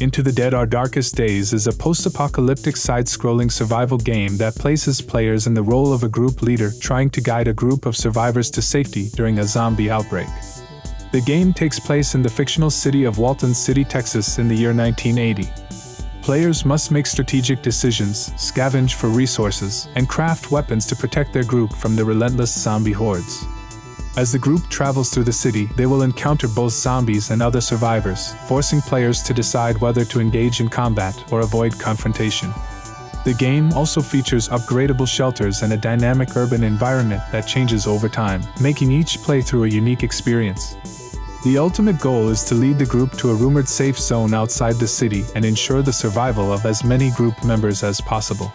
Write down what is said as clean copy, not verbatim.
Into the Dead: Our Darkest Days is a post-apocalyptic side-scrolling survival game that places players in the role of a group leader trying to guide a group of survivors to safety during a zombie outbreak. The game takes place in the fictional city of Walton City, Texas in the year 1980. Players must make strategic decisions, scavenge for resources, and craft weapons to protect their group from the relentless zombie hordes. As the group travels through the city, they will encounter both zombies and other survivors, forcing players to decide whether to engage in combat or avoid confrontation. The game also features upgradable shelters and a dynamic urban environment that changes over time, making each playthrough a unique experience. The ultimate goal is to lead the group to a rumored safe zone outside the city and ensure the survival of as many group members as possible.